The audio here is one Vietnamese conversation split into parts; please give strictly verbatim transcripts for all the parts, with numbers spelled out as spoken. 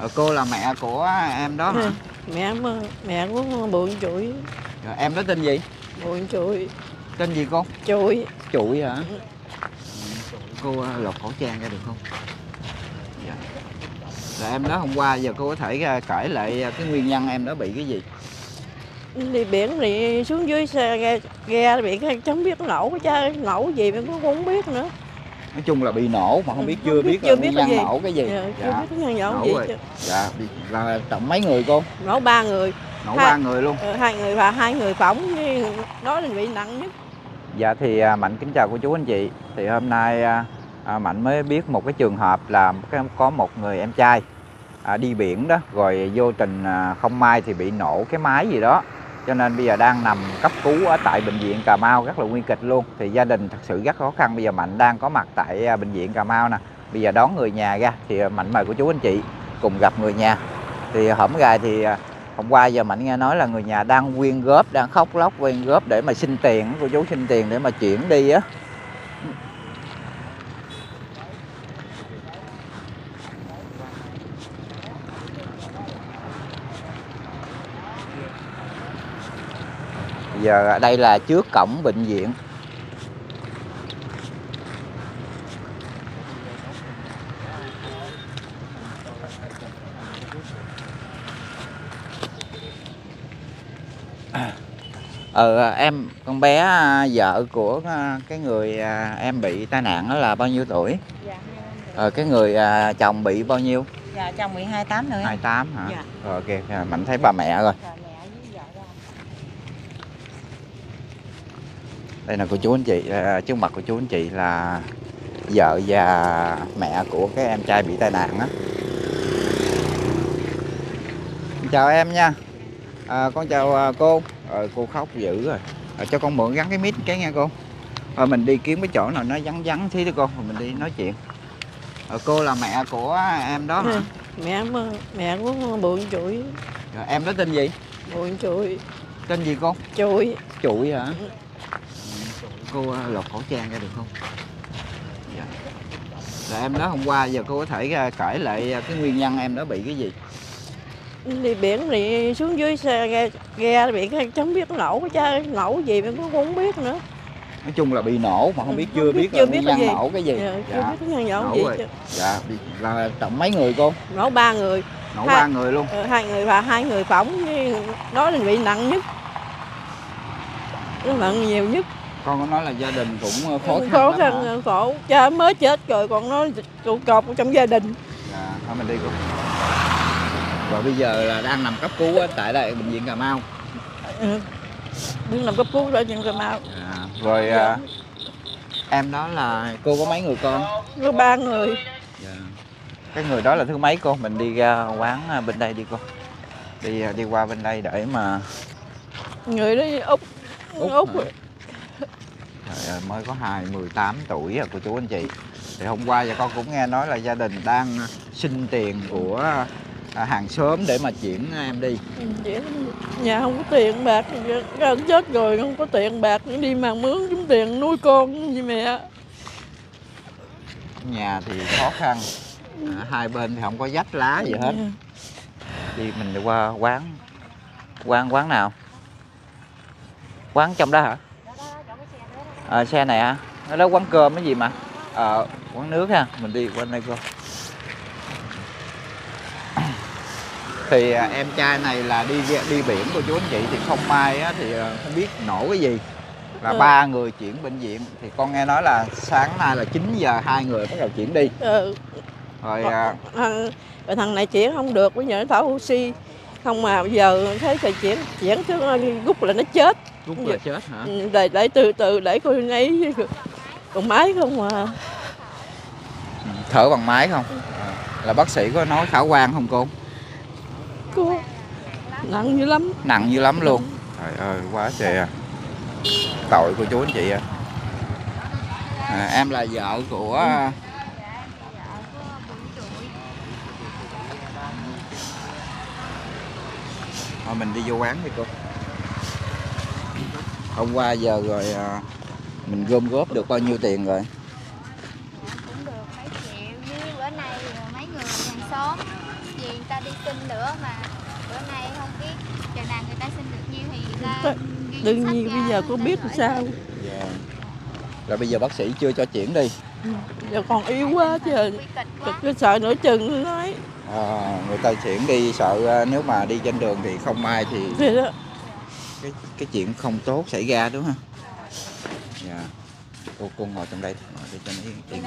Ờ, cô là mẹ của em đó hả? Mẹ mẹ của Bụi Chuỗi. Rồi, em đó tên gì? Bụi Chuỗi. Tên gì con? Chuỗi. Chuỗi hả? Ừ. Cô lột khẩu trang ra được không? Dạ. Rồi em đó hôm qua giờ cô có thể kể lại cái nguyên nhân em đó bị cái gì? Đi biển thì xuống dưới xe ghe, ghe bị cái chẳng biết nổ chứ nổ gì mình cũng không biết nữa. Nói chung là bị nổ mà không biết chưa biết, biết chưa biết nguyên nhân nổ cái gì. Dạ, dạ. Chưa biết cái nguyên nhân nổ gì. Chứ. Dạ, là tổng mấy người cô? Nổ ba người. Nổ hai, ba người luôn. Hai người và hai người phỏng đó là bị nặng nhất. Dạ thì Mạnh kính chào cô chú anh chị. Thì hôm nay Mạnh mới biết một cái trường hợp là có một người em trai đi biển đó, rồi vô tình không may thì bị nổ cái máy gì đó, cho nên bây giờ đang nằm cấp cứu ở tại Bệnh viện Cà Mau, rất là nguy kịch luôn. Thì gia đình thật sự rất khó khăn. Bây giờ Mạnh đang có mặt tại Bệnh viện Cà Mau nè. Bây giờ đón người nhà ra thì Mạnh mời cô chú anh chị cùng gặp người nhà. Thì hổm gài thì hôm qua giờ Mạnh nghe nói là người nhà đang quyên góp, đang khóc lóc quyên góp để mà xin tiền, cô chú xin tiền để mà chuyển đi á. Giờ đây là trước cổng bệnh viện. Ờ, em con bé vợ của cái người em bị tai nạn đó là bao nhiêu tuổi? Dạ, ờ, cái người chồng bị bao nhiêu? Dạ, chồng bị hai mươi tám nữa. hai mươi tám hả? Dạ. Rồi ok, Mạnh thấy bà mẹ rồi. Dạ. Đây là cô chú anh chị, trước mặt của chú anh chị là vợ và mẹ của cái em trai bị tai nạn á. Chào em nha. À, con chào cô. Ờ, cô khóc dữ rồi. À, cho con mượn gắn cái mic cái nha cô. Ờ, mình đi kiếm cái chỗ nào nó vắng vắng thế đi con, mình đi nói chuyện. Ờ, cô là mẹ của em đó hả? Mẹ mẹ của Bụi Chuỗi. Rồi, em đó tên gì? Bụi Chuỗi. Tên gì con? Chuỗi. Chuỗi hả? Cô lột khẩu trang ra được không? Dạ. Rồi em đó hôm qua giờ cô có thể kể lại cái nguyên nhân em đó bị cái gì? Đi biển thì xuống dưới xe ghe, ghe bị cái chẳng biết nổ chứ nổ gì mình cũng không biết nữa. Nói chung là bị nổ mà không biết chưa biết, biết chưa biết nguyên nhân nổ cái gì. Dạ, dạ. Chưa biết cái nguyên nhân nổ gì. Chứ. Dạ, là tổng mấy người cô? Nổ ba người. Nổ hai, ba người luôn. Hai người và hai người phỏng đó là bị nặng nhất. Nó nặng nhiều nhất. Con có nói là gia đình cũng khó khăn, khó khăn khổ, cha mới chết rồi còn nó trụ cột trong gia đình. Dạ, thôi mình đi cô. Rồi bây giờ là đang nằm cấp cứu tại đây Bệnh viện Cà Mau. Ừ, đang nằm cấp cứu tại Bệnh viện Cà Mau. Dạ, rồi dạ. Em đó là cô có mấy người con? Có ba người. Dạ. Cái người đó là thứ mấy cô? Mình đi ra quán bên đây đi cô. Đi đi qua bên đây để mà. Người đó Úc. Úc. Úc. Trời ơi, mới có hai mười tám tuổi rồi cô chú anh chị. Thì hôm qua giờ con cũng nghe nói là gia đình đang xin tiền của hàng xóm để mà chuyển em đi. Nhà không có tiền bạc, anh chết rồi không có tiền bạc đi mà mướn kiếm tiền nuôi con với mẹ. Nhà thì khó khăn, hai bên thì không có vách lá gì hết. Thì mình đi qua quán quán quán nào? Quán trong đó hả? À, xe này hả? À? Đó quán cơm cái gì mà? Ờ, à, quán nước ha. Mình đi quanh đây cô. Thì à, em trai này là đi đi biển cô chú anh chị. Thì không may á, thì à, không biết nổ cái gì. Là ba ừ. người chuyển bệnh viện. Thì con nghe nói là sáng nay là chín giờ hai người bắt đầu chuyển đi. Ừ. Rồi à... thằng, thằng này chuyển không được, bây giờ nó thở oxy. Không mà bây giờ thấy thầy chuyển chuyển rút là nó chết. Rút là chết hả? Để, để từ từ để coi ấy còn máy không à. Thở bằng máy không? À, là bác sĩ có nói khả quan không cô? Cô nặng dữ lắm. Nặng dữ lắm luôn. Trời ơi quá trời à. Tội cô chú anh chị à. À em là vợ của ừ. Thôi mình đi vô quán đi cô. Hôm qua giờ rồi mình gom góp được bao nhiêu tiền rồi? Cũng được mấy triệu, với bữa nay mấy người hàng xóm về người ta đi xin nữa, mà bữa nay không biết chừng nào người ta xin được nhiêu thì người ta đương nhiên bây giờ có biết làm sao. Dạ. Rồi bây giờ bác sĩ chưa cho chuyển đi. Giờ còn yếu quá trời, cứ sợ nửa chừng nói. À, người ta chuyển đi sợ nếu mà đi trên đường thì không ai thì cái cái chuyện không tốt xảy ra đúng không? Dạ. Cô cô ngồi trong đây, ngồi để cho nó yên tĩnh.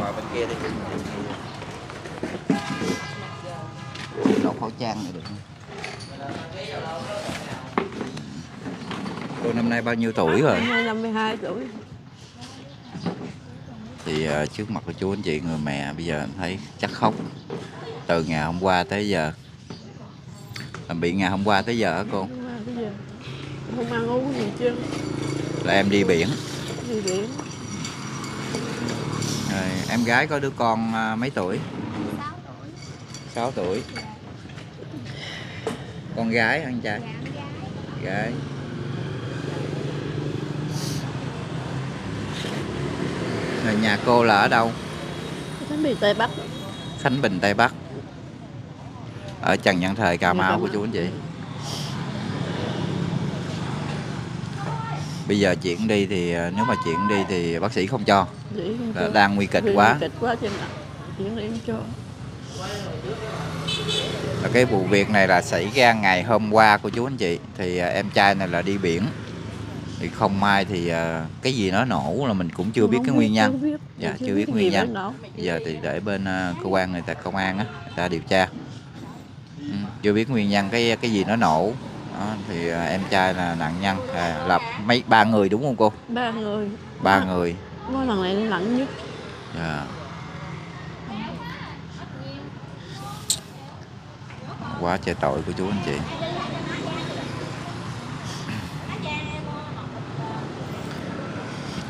Ngồi bên kia đi. Lột khẩu trang này được không? Cô năm nay bao nhiêu tuổi rồi? năm mươi hai tuổi. Thì uh, trước mặt của chú anh chị người mẹ bây giờ thấy chắc khóc. Từ ngày hôm qua tới giờ làm bị ngày hôm qua tới giờ hả cô? Không ăn uống gì chứ. Là em đi biển. Đi biển. Rồi, em gái có đứa con mấy tuổi? sáu tuổi. sáu tuổi. Con gái hả anh trai? Dạ, gái. Rồi nhà cô là ở đâu? Khánh Bình Tây Bắc. Khánh Bình Tây Bắc. Ở Trần Nhân Thời, Cà Mau của chú anh chị. Bây giờ chuyển đi thì nếu mà chuyển đi thì bác sĩ không cho. Là đang nguy kịch quá. Và cái vụ việc này là xảy ra ngày hôm qua của chú anh chị. Thì em trai này là đi biển. Thì không may thì cái gì nó nổ là mình cũng chưa biết cái nguyên nhân. Dạ, chưa biết nguyên nhân. Bây giờ thì để bên cơ quan người ta công an á, người ta điều tra. Ừ, chưa biết nguyên nhân cái cái gì nó nổ. Đó, thì em trai là nạn nhân à, là mấy ba người đúng không cô? Ba người. Ba à, người. Mỗi lần này nặng nhất. Dạ. Quá trời tội của chú anh chị.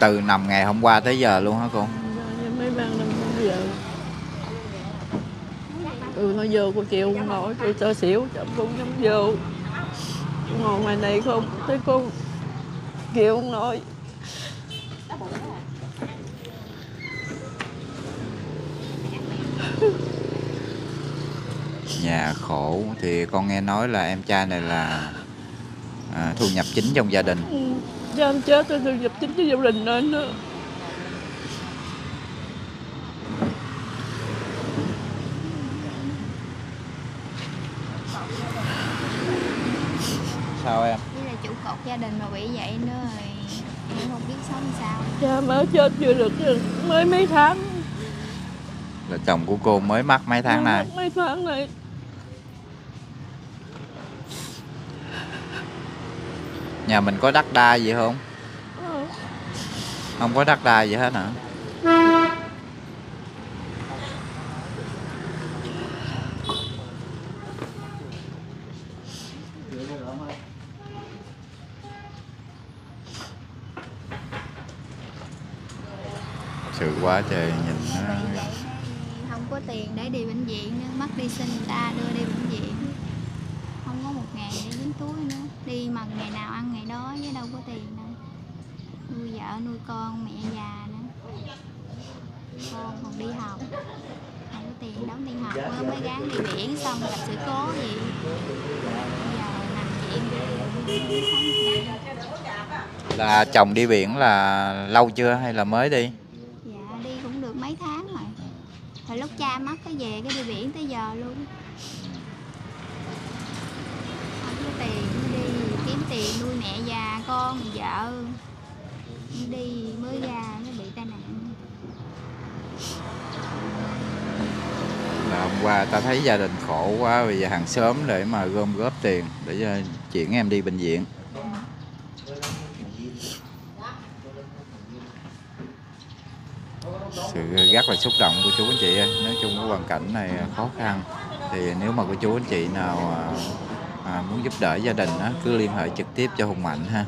Từ nằm ngày hôm qua tới giờ luôn hả cô? Mấy ban năm giờ. Ừ, nó vô cô chịu không nổi, cô cho xỉu, chậm cũng dám vô. Ngồi ngoài này không thấy cô chịu không nổi. Nhà khổ thì con nghe nói là em trai này là à, thu nhập chính trong gia đình. Cha em chết tôi thu nhập chính trong gia đình nên đó. Sao em? Đây là trụ cột gia đình mà bị vậy nữa rồi em không biết sống sao. Cha mới chết chưa được mới mấy tháng. Là chồng của cô mới mắc mấy tháng này. Mấy tháng này. Nhà mình có đất đai gì không? Ừ. Không có đất đai gì hết hả? Ừ. Sự quá trời nhìn nó... Không có tiền để đi bệnh viện nữa, mất đi sinh ta đưa đi bệnh viện. Không có một ngày để dính túi nữa. Đi mà ngày nào ăn ngày đó với đâu có tiền đâu. Nuôi vợ, nuôi con, mẹ già nữa. Con còn đi học. Không có tiền đóng đi học mới, mới gán đi biển xong gặp sự cố gì. Bây giờ nằm chị em đi. Là chồng đi biển là lâu chưa hay là mới đi? Dạ đi cũng được mấy tháng rồi. Hồi lúc cha mất cái về cái đi biển tới giờ luôn. Tiền đi kiếm tiền nuôi mẹ già con vợ đi mới ra mới bị tai nạn. Là hôm qua ta thấy gia đình khổ quá, bây giờ hàng xóm để mà gom góp tiền để chuyển em đi bệnh viện. Sự rất là xúc động của chú anh chị. Nói chung cái hoàn cảnh này khó khăn thì nếu mà của chú anh chị nào à, muốn giúp đỡ gia đình đó, cứ liên hệ trực tiếp cho Hùng Mạnh ha.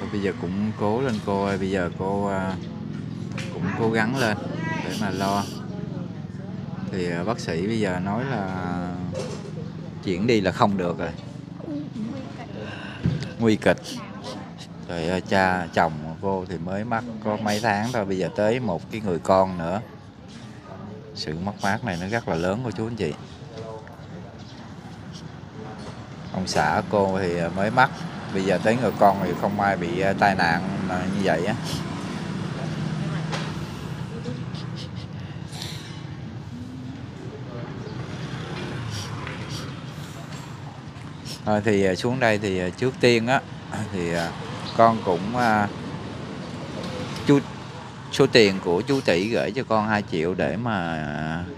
Và bây giờ cũng cố lên cô ơi, bây giờ cô à, cũng cố gắng lên để mà lo thì bác sĩ bây giờ nói là chuyển đi là không được rồi, nguy kịch. Rồi cha chồng cô thì mới mắc có mấy tháng thôi, bây giờ tới một cái người con nữa. Sự mất mát này nó rất là lớn của chú anh chị. Ông xã cô thì mới mắc, bây giờ tới người con thì không ai bị tai nạn như vậy á. Thôi thì xuống đây thì trước tiên á thì con cũng chú số tiền của chú Tỷ gửi cho con hai triệu để mà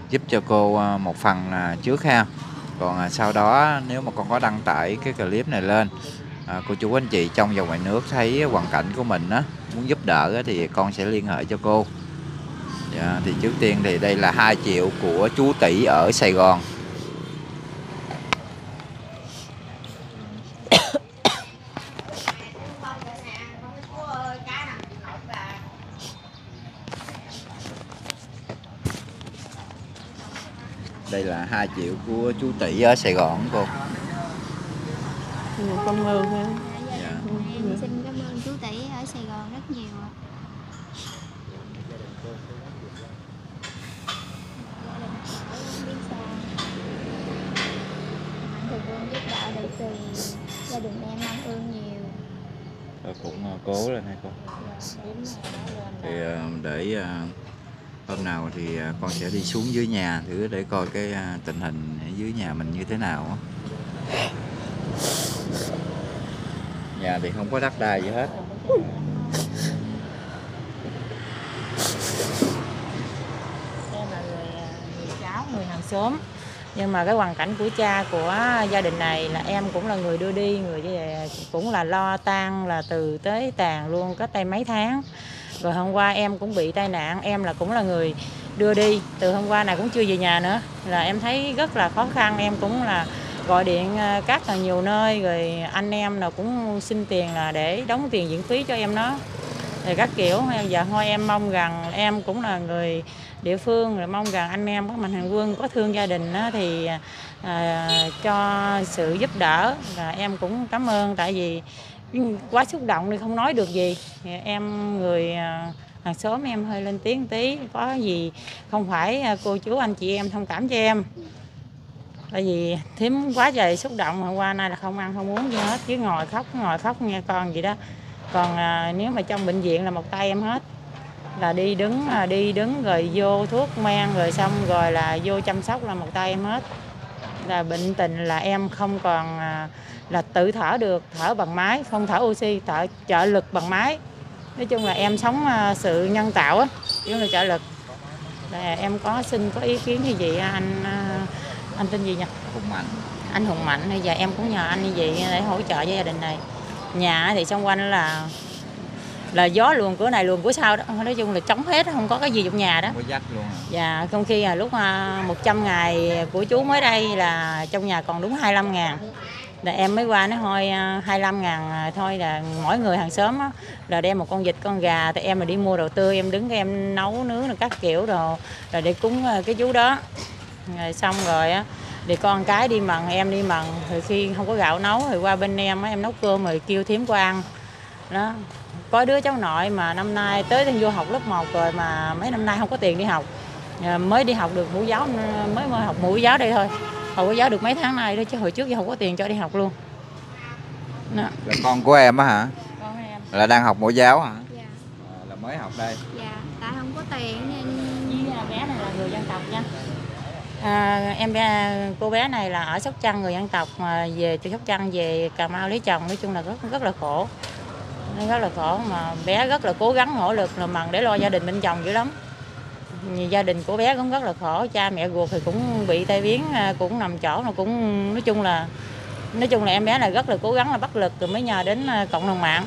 giúp cho cô một phần trước ha. Còn sau đó nếu mà con có đăng tải cái clip này lên, à, cô chú anh chị trong và ngoài nước thấy hoàn cảnh của mình á, muốn giúp đỡ á, thì con sẽ liên hệ cho cô. Dạ, thì trước tiên thì đây là hai triệu của chú Tỷ ở Sài Gòn. Đây là hai triệu của chú Tỷ ở Sài Gòn cô. Nhiều công ơn ha. Dạ. Em xin cảm ơn chú Tỷ ở Sài Gòn rất nhiều ạ. Mạnh Thường Quân giúp đỡ được từ gia đình em cảm ơn nhiều. Tôi cũng cố lên hay cô. Thì để hôm nào thì con sẽ đi xuống dưới nhà thử để coi cái tình hình ở dưới nhà mình như thế nào. Nhà thì không có đất đai gì hết. Em là người, người cháu, người hàng xóm. Nhưng mà cái hoàn cảnh của cha của gia đình này là em cũng là người đưa đi, người cũng là lo tang là từ tới tàn luôn, cách đây mấy tháng. Rồi hôm qua em cũng bị tai nạn, em là cũng là người đưa đi, từ hôm qua này cũng chưa về nhà nữa. Là em thấy rất là khó khăn, em cũng là gọi điện các là nhiều nơi, rồi anh em là cũng xin tiền là để đóng tiền viện phí cho em nó. Rồi các kiểu, giờ thôi em mong rằng em cũng là người địa phương, rồi mong rằng anh em các Mạnh Thường Quân có thương gia đình đó, thì à, cho sự giúp đỡ. Là em cũng cảm ơn, tại vì quá xúc động thì không nói được gì. Em người hàng xóm em hơi lên tiếng tí, có gì không phải cô chú anh chị em thông cảm cho em. Tại vì thím quá trời xúc động, hôm qua nay là không ăn không uống gì hết, chứ ngồi khóc ngồi khóc nghe con vậy đó. Còn à, nếu mà trong bệnh viện là một tay em hết, là đi đứng là đi đứng rồi vô thuốc men rồi xong rồi là vô chăm sóc là một tay em hết. Là bệnh tình là em không còn à, là tự thở được, thở bằng máy, không thở oxy, thở trợ lực bằng máy. Nói chung là em sống sự nhân tạo á, giống là trợ lực. Là em có xin có ý kiến như vậy, anh anh tên gì nhỉ? Hùng Mạnh. Anh Hùng Mạnh, bây giờ em cũng nhờ anh như vậy để hỗ trợ cho gia đình này. Nhà thì xung quanh là là gió luồn cửa này luồn cửa sau đó, nói chung là trống hết, không có cái gì trong nhà đó. Có dắt luôn. Dạ, không khi là lúc một trăm ngày của chú mới đây là trong nhà còn đúng hai mươi lăm ngàn. Là em mới qua nó thôi hai mươi lăm ngàn thôi, là mỗi người hàng xóm đó, là đem một con vịt con gà, thì em là đi mua đồ tươi, em đứng em nấu nướng rồi các kiểu đồ rồi để cúng cái chú đó. Rồi xong rồi á thì con cái đi mần, em đi mần, thì khi không có gạo nấu thì qua bên em em nấu cơm rồi kêu thím qua ăn. Đó. Có đứa cháu nội mà năm nay tới vô học lớp một rồi mà mấy năm nay không có tiền đi học. Mới đi học được mẫu giáo, mới mới học mẫu giáo đây thôi. Hồi có giáo được mấy tháng nay đó, chứ hồi trước giờ không có tiền cho đi học luôn. Đó. Là con của em á hả? Con em. Là đang học mẫu giáo hả? Dạ. À, là mới học đây. Dạ, tại không có tiền nên bé này là người dân tộc nha. À, em bé cô bé này là ở Sóc Trăng, người dân tộc, mà về từ Sóc Trăng về Cà Mau lấy chồng, nói chung là rất rất là khổ. Rất là khổ mà bé rất là cố gắng nỗ lực là mần để lo gia đình bên chồng dữ lắm. Gia đình của bé cũng rất là khổ, cha mẹ ruột thì cũng bị tai biến, cũng nằm chỗ, nó cũng nói chung là nói chung là em bé này rất là cố gắng là bất lực rồi mới nhờ đến cộng đồng mạng.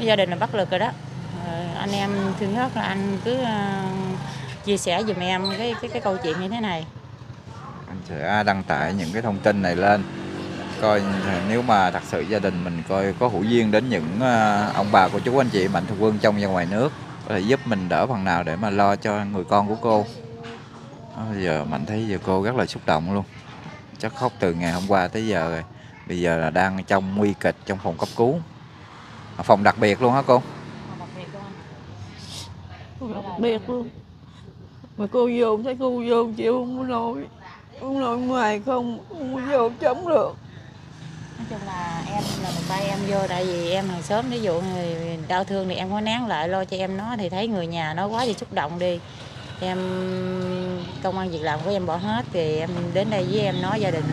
Gia đình là bất lực rồi đó. Anh em thương rất là, anh cứ chia sẻ giùm em cái cái cái câu chuyện như thế này. Anh sẽ đăng tải những cái thông tin này lên. Coi nếu mà thật sự gia đình mình coi có hữu duyên đến những ông bà của chú anh chị Mạnh Thường Quân trong và ngoài nước, có thể giúp mình đỡ phần nào để mà lo cho người con của cô. Bây giờ Mạnh thấy giờ cô rất là xúc động luôn, chắc khóc từ ngày hôm qua tới giờ rồi. Bây giờ là đang trong nguy kịch trong phòng cấp cứu, phòng đặc biệt luôn hả cô? Phòng đặc biệt luôn. Mà cô vô thấy cô vô chịu không có nổi, không nổi ngoài không, không có vô chống được. Nói chung là em là một tay em vô, tại vì em hàng xóm ví dụ người đau thương thì em có nén lại lo cho em nó, thì thấy người nhà nó quá thì xúc động đi. Em công ăn việc làm của em bỏ hết thì em đến đây với em nói gia đình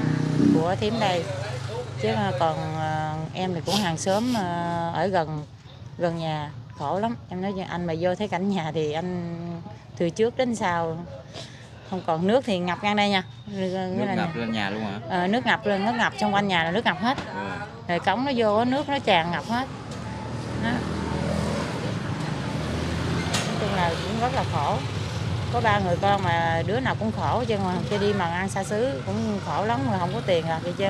của thím đây. Chứ còn em thì cũng hàng xóm ở gần gần nhà, khổ lắm. Em nói anh mà vô thấy cảnh nhà thì anh từ trước đến sau không còn nước thì ngập ngang đây nha. Nước là ngập lên nhà luôn hả? Ờ, nước ngập lên, nước ngập xung quanh nhà là nước ngập hết. Ừ. Rồi cống nó vô nước nó tràn ngập hết. Đó. Nói chung là cũng rất là khổ. Có ba người con mà đứa nào cũng khổ chứ, mà cho đi mà ăn xa xứ cũng khổ lắm, mà không có tiền rồi vậy chứ.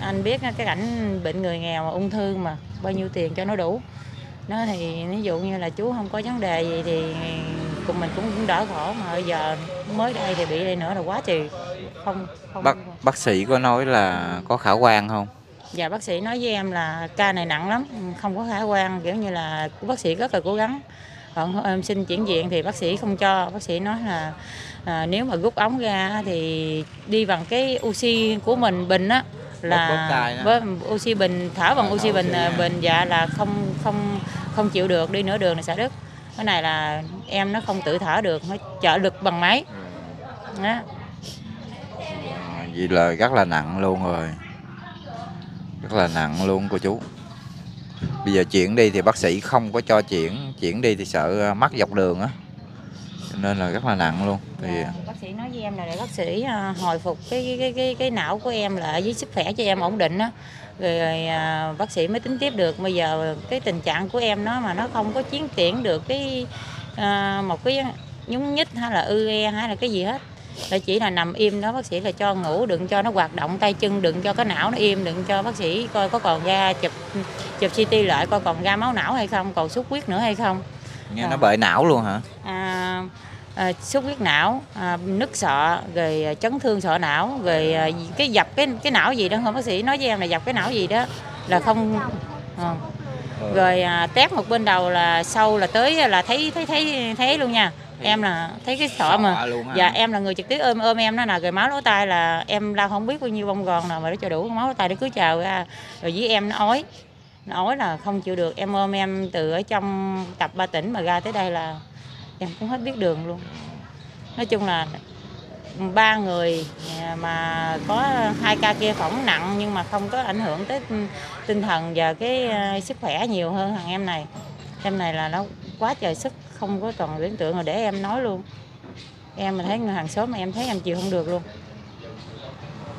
Anh biết cái cảnh bệnh người nghèo mà ung thư mà bao nhiêu tiền cho nó đủ. Nó thì ví dụ như là chú không có vấn đề gì thì cùng mình cũng, cũng đỡ khổ, mà bây giờ mới đây thì bị đây nữa là quá trời. Không, không. Bác bác sĩ có nói là có khả quan không? Dạ bác sĩ nói với em là ca này nặng lắm, không có khả quan, kiểu như là bác sĩ rất là cố gắng. Còn em xin chuyển viện thì bác sĩ không cho, bác sĩ nói là à, nếu mà rút ống ra thì đi bằng cái oxy của mình bình á, là với oxy bình thở bằng à, oxy bình oxy bình dạ là không không không chịu được, đi nửa đường này sẽ đứt. Cái này là em nó không tự thở được, nó trợ lực bằng máy. Ừ. Đó. À, vậy là rất là nặng luôn rồi, rất là nặng luôn cô chú. Bây giờ chuyển đi thì bác sĩ không có cho chuyển, chuyển đi thì sợ mắc dọc đường á, nên là rất là nặng luôn. Thì... À, bác sĩ nói với em là để bác sĩ hồi phục cái cái cái cái não của em lại với sức khỏe cho em ổn định á, rồi, rồi bác sĩ mới tính tiếp được. Bây giờ cái tình trạng của em nó mà nó không có tiến triển được cái à, một cái nhúng nhích hay là ư e hay là cái gì hết, là chỉ là nằm im đó. Bác sĩ là cho ngủ, đừng cho nó hoạt động tay chân, đừng cho cái não nó im, đừng cho bác sĩ coi có còn ra chụp chụp xê tê lại coi còn ra máu não hay không, còn xuất huyết nữa hay không. Nghe à, nó bệ não luôn hả? À, à, xuất huyết não, à, nứt sọ, rồi chấn thương sọ não, rồi à, cái dập cái cái não gì đó, không bác sĩ nói với em là dập cái não gì đó là không. À. Rồi à, tét một bên đầu là sâu là tới là thấy thấy thấy thấy luôn nha. Em là thấy cái sọ mà dạ, em là người trực tiếp ôm ôm em nó là, rồi máu lỗ tai là em lao không biết bao nhiêu bông gòn nào mà nó cho đủ máu lỗ tai để cứ trào ra. Rồi với em nó ói, nó ói là không chịu được. Em ôm em từ ở trong tập ba tỉnh mà ra tới đây là em cũng hết biết đường luôn. Nói chung là ba người mà có hai ca kia phỏng nặng nhưng mà không có ảnh hưởng tới tinh thần và cái sức khỏe nhiều hơn thằng em này. Em này là nó quá trời sức, không có còn tưởng tượng rồi để em nói luôn. Em mà thấy người hàng xóm mà em thấy em chịu không được luôn.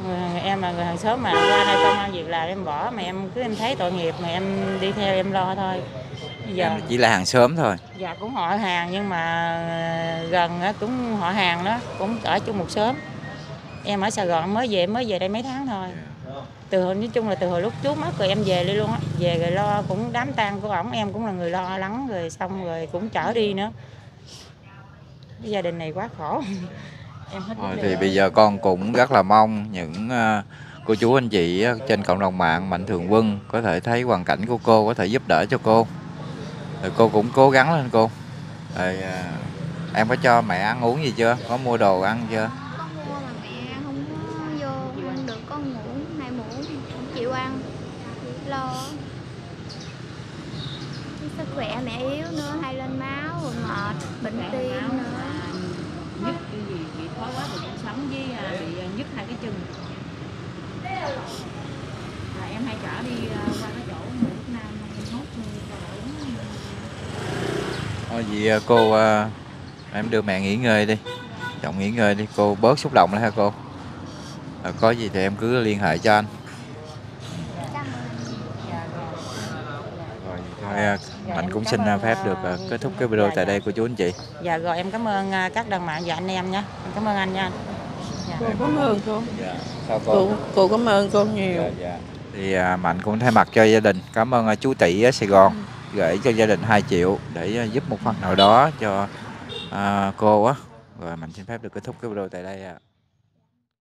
Người, em là người hàng xóm mà qua đây công ăn việc làm em bỏ, mà em cứ em thấy tội nghiệp mà em đi theo em lo thôi. Giờ, em chỉ là hàng xóm thôi. Dạ cũng họ hàng nhưng mà gần cũng họ hàng đó, cũng ở chung một xóm. Em ở Sài Gòn mới về, mới về đây mấy tháng thôi. Từ hồi, nói chung là từ hồi lúc chú mất rồi em về đi luôn á, về rồi lo cũng đám tang của ổng, em cũng là người lo lắng rồi xong rồi cũng chở đi nữa. Cái gia đình này quá khổ. Em hết rồi, thì bây giờ con cũng rất là mong những cô chú anh chị trên cộng đồng mạng Mạnh Thường Quân có thể thấy hoàn cảnh của cô, có thể giúp đỡ cho cô. Rồi cô cũng cố gắng lên cô. Rồi, em có cho mẹ ăn uống gì chưa? Có mua đồ ăn chưa? Lo sức khỏe mẹ yếu nữa, hay lên máu rồi mệt bệnh tim nữa, nhức cái gì bị thoái quá thì sống với bị nhức hai cái chân. Là em hay chở đi qua cái chỗ người Việt Nam hốt thôi. Vậy cô em đưa mẹ nghỉ ngơi đi, chồng nghỉ ngơi đi, cô bớt xúc động lại ha cô. À, có gì thì em cứ liên hệ cho anh. Dạ, Mạnh cũng xin phép được kết thúc cái video dạ, tại dạ. đây cô chú anh chị. Dạ rồi em cảm ơn các đồng mạng và anh em nhé. Em cảm ơn anh nha. Dạ. Cô cảm ơn cô. Dạ. Sao cô? Cô, cô cảm ơn cô nhiều. Dạ, dạ. Thì Mạnh cũng thay mặt cho gia đình cảm ơn chú Tỷ ở Sài Gòn gửi cho gia đình hai triệu để giúp một phần nào đó cho cô á, Rồi mình xin phép được kết thúc cái video tại đây ạ. À.